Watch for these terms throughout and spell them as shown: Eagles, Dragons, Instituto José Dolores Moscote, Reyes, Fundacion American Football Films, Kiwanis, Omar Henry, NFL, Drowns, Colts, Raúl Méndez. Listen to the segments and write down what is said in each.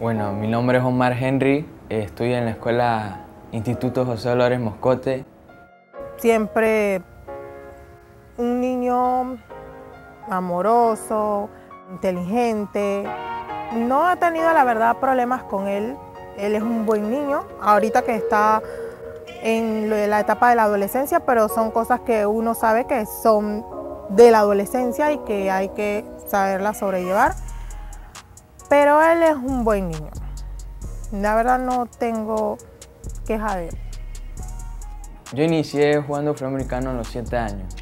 Bueno, mi nombre es Omar Henry, estudio en la escuela Instituto José Dolores Moscote. Siempre un niño amoroso, inteligente. No he tenido, la verdad, problemas con él. Él es un buen niño, ahorita que está en la etapa de la adolescencia, pero son cosas que uno sabe que son de la adolescencia y que hay que saberlas sobrellevar. Pero él es un buen niño. La verdad no tengo queja de él. Yo inicié jugando fútbol americano a los 7 años.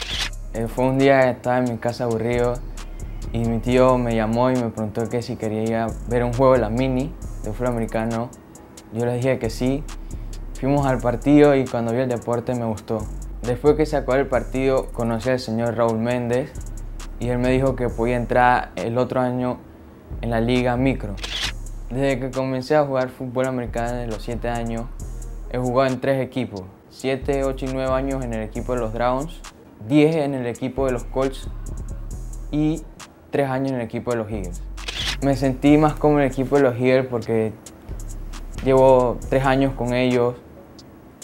Fue un día que estaba en mi casa aburrido y mi tío me llamó y me preguntó que si quería ir a ver un juego de la mini de fútbol americano. Yo le dije que sí. Fuimos al partido y cuando vi el deporte me gustó. Después que se acabó el partido conocí al señor Raúl Méndez y él me dijo que podía entrar el otro año en la liga micro. Desde que comencé a jugar fútbol americano desde los 7 años, he jugado en 3 equipos. 7, 8 y 9 años en el equipo de los Drowns, 10 en el equipo de los Colts y 3 años en el equipo de los Eagles. Me sentí más como en el equipo de los Eagles porque llevo 3 años con ellos,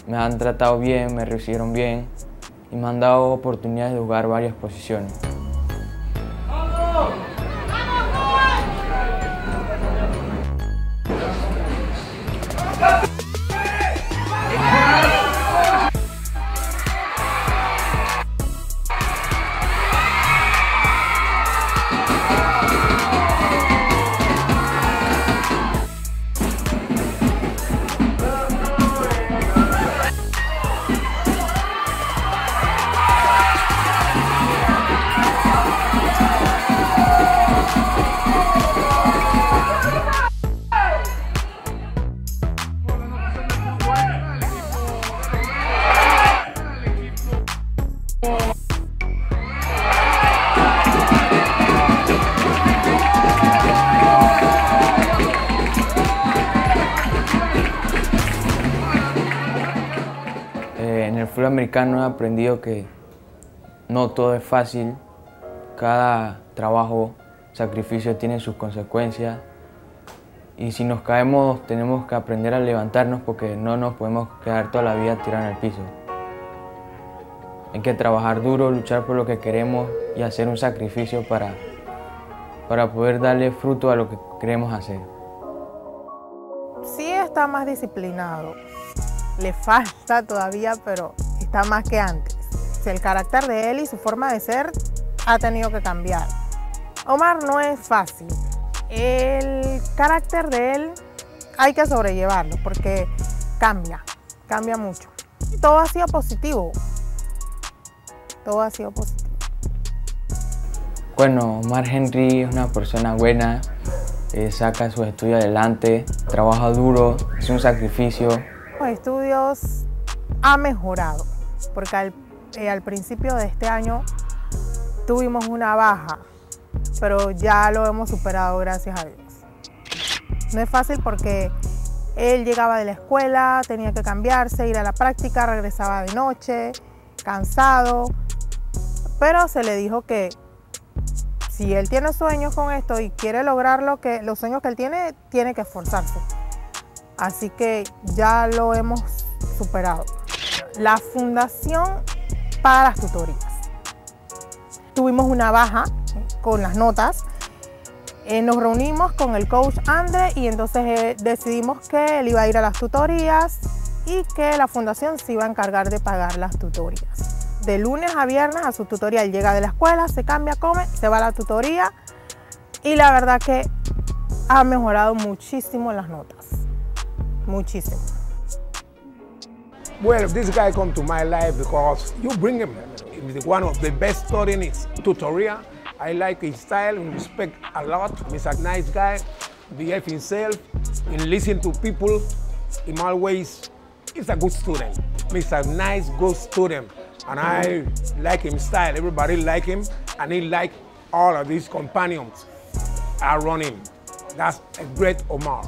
me han tratado bien, me recibieron bien y me han dado oportunidades de jugar varias posiciones. En el fútbol americano he aprendido que no todo es fácil, cada trabajo, sacrificio tiene sus consecuencias y si nos caemos tenemos que aprender a levantarnos porque no nos podemos quedar toda la vida tirados en el piso. Hay que trabajar duro, luchar por lo que queremos y hacer un sacrificio para poder darle fruto a lo que queremos hacer. Sí está más disciplinado. Le falta todavía, pero está más que antes. El carácter de él y su forma de ser ha tenido que cambiar. Omar no es fácil. El carácter de él hay que sobrellevarlo porque cambia mucho. Todo ha sido positivo. Todo ha sido positivo. Bueno, Omar Henry es una persona buena, saca sus estudios adelante, trabaja duro, es un sacrificio. Los estudios ha mejorado, porque al principio de este año tuvimos una baja, pero ya lo hemos superado, gracias a Dios. No es fácil porque él llegaba de la escuela, tenía que cambiarse, ir a la práctica, regresaba de noche, cansado, pero se le dijo que si él tiene sueños con esto y quiere lograr los sueños que él tiene, tiene que esforzarse. Así que ya lo hemos superado. La Fundación para las Tutorías. Tuvimos una baja con las notas. Nos reunimos con el coach Andre y entonces decidimos que él iba a ir a las tutorías y que la fundación se iba a encargar de pagar las tutorías. De lunes a viernes a su tutoría. Él llega de la escuela, se cambia, come, se va a la tutoría y la verdad que ha mejorado muchísimo las notas. Muchísimo. Well, this guy come to my life because you bring him. He's one of the best story in his tutorial. I like his style and respect a lot. He's a nice guy, behave himself, and listen to people. In my ways, he's a good student. He's a nice, good student. And I like his style. Everybody like him. And he like all of his companions around him. That's a great Omar.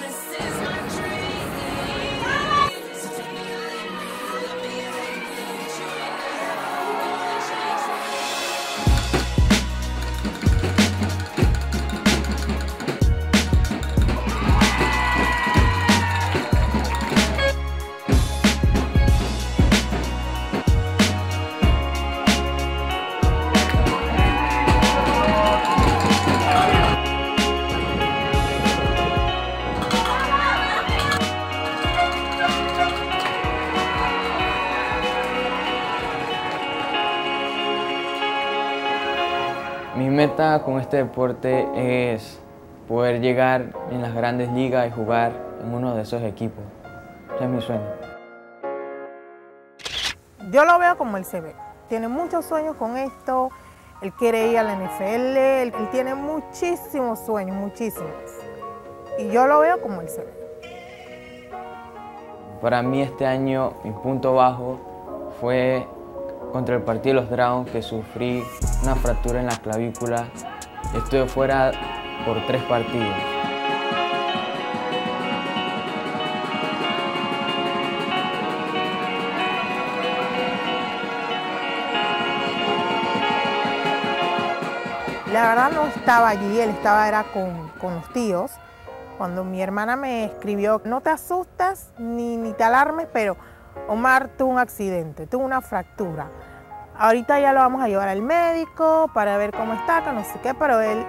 This is my dream. meta con este deporte es poder llegar en las grandes ligas y jugar en uno de esos equipos. Ese es mi sueño. Yo lo veo como él se ve. Tiene muchos sueños con esto. Él quiere ir a la NFL. Él tiene muchísimos sueños, muchísimos. Y yo lo veo como él se ve. Para mí este año mi punto bajo fue contra el partido de los Dragons, que sufrí una fractura en la clavícula. Estuve fuera por 3 partidos. La verdad no estaba allí, él estaba era con los tíos. Cuando mi hermana me escribió, no te asustas ni te alarmes, pero Omar tuvo un accidente, tuvo una fractura. Ahorita ya lo vamos a llevar al médico para ver cómo está, que no sé qué, pero él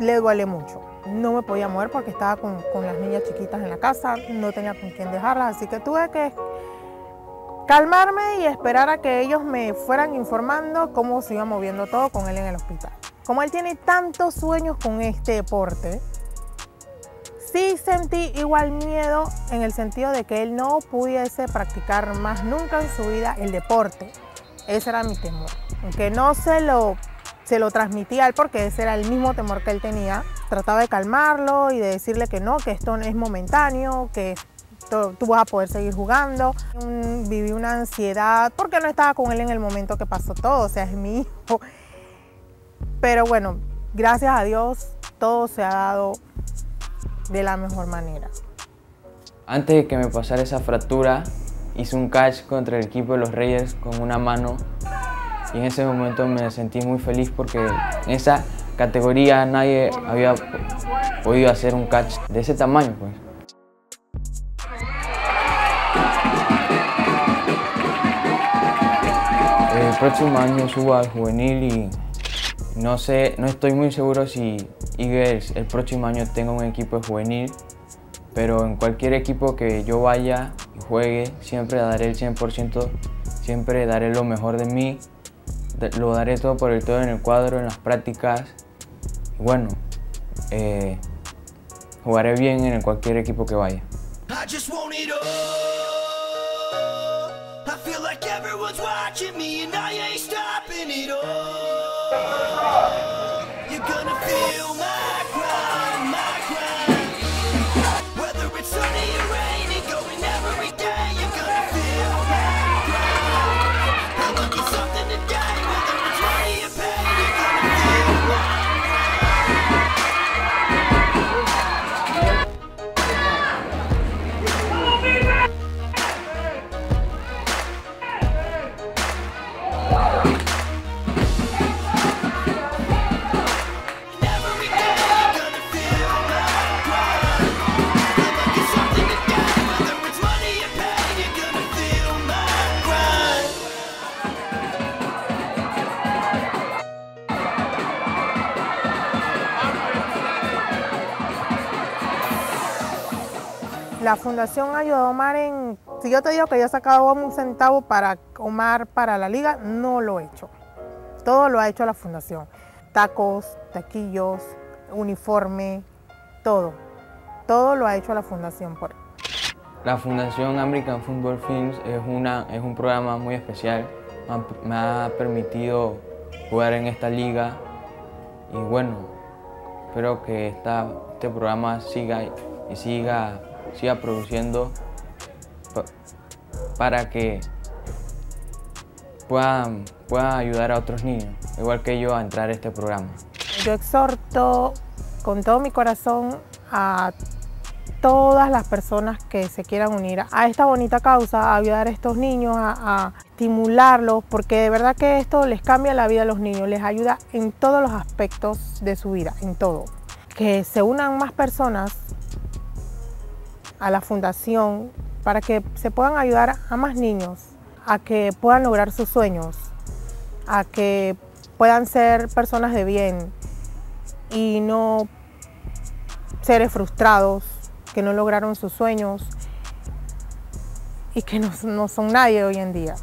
le duele mucho. No me podía mover porque estaba con las niñas chiquitas en la casa, no tenía con quién dejarlas, así que tuve que calmarme y esperar a que ellos me fueran informando cómo se iba moviendo todo con él en el hospital. Como él tiene tantos sueños con este deporte, sí sentí igual miedo en el sentido de que él no pudiese practicar más nunca en su vida el deporte. Ese era mi temor. Aunque no se lo transmitía a él porque ese era el mismo temor que él tenía, trataba de calmarlo y de decirle que no, que esto es momentáneo, que tú vas a poder seguir jugando. Viví una ansiedad porque no estaba con él en el momento que pasó todo, o sea, es mi hijo. Pero bueno, gracias a Dios todo se ha dado de la mejor manera. Antes de que me pasara esa fractura, hice un catch contra el equipo de los Reyes con una mano y en ese momento me sentí muy feliz porque en esa categoría nadie había podido hacer un catch de ese tamaño, pues. El próximo año subo al juvenil y no sé, no estoy muy seguro si Eagles el próximo año tenga un equipo juvenil, pero en cualquier equipo que yo vaya y juegue, siempre daré el 100%, siempre daré lo mejor de mí, lo daré todo por el todo en el cuadro, en las prácticas. Y bueno, jugaré bien en cualquier equipo que vaya. La fundación ayudó a Omar en... Si yo te digo que yo sacaba un centavo para Omar para la liga, no lo he hecho. Todo lo ha hecho la fundación. Tacos, taquillos, uniforme, todo. Todo lo ha hecho la fundación por él. La Fundacion American Football Films es un programa muy especial. Me ha permitido jugar en esta liga. Y bueno, espero que este programa siga y siga produciendo para que pueda ayudar a otros niños, igual que yo, a entrar a este programa. Yo exhorto con todo mi corazón a todas las personas que se quieran unir a esta bonita causa, a ayudar a estos niños, a estimularlos, porque de verdad que esto les cambia la vida a los niños, les ayuda en todos los aspectos de su vida, en todo. Que se unan más personas a la fundación para que se puedan ayudar a más niños, a que puedan lograr sus sueños, a que puedan ser personas de bien y no seres frustrados que no lograron sus sueños y que no son nadie hoy en día.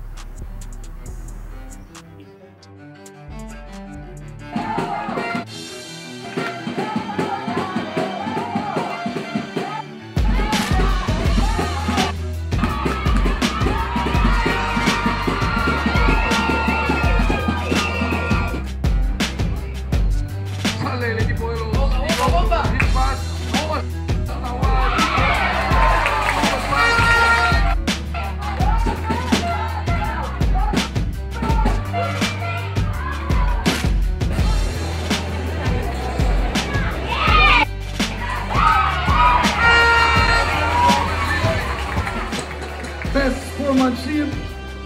showmanship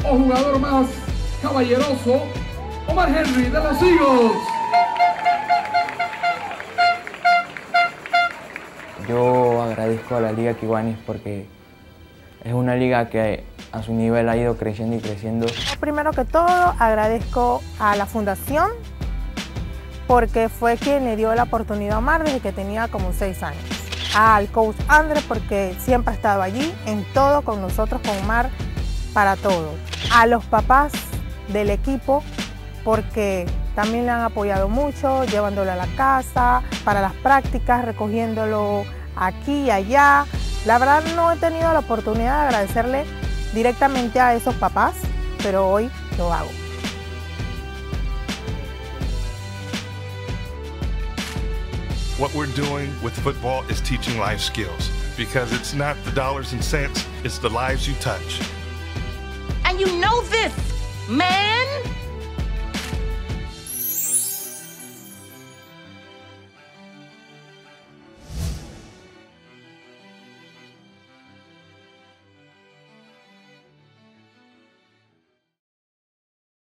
o jugador más caballeroso, Omar Henry de los Eagles. Yo agradezco a la Liga Kiwanis porque es una liga que a su nivel ha ido creciendo y creciendo. Primero que todo, agradezco a la Fundación porque fue quien le dio la oportunidad a Omar desde que tenía como 6 años. Al coach Andrés porque siempre ha estado allí, en todo, con nosotros, con Omar, para todo. A los papás del equipo porque también le han apoyado mucho, llevándolo a la casa, para las prácticas, recogiéndolo aquí y allá. La verdad no he tenido la oportunidad de agradecerle directamente a esos papás, pero hoy lo hago. What we're doing with football is teaching life skills because it's not the dollars and cents, it's the lives you touch. And you know this, man!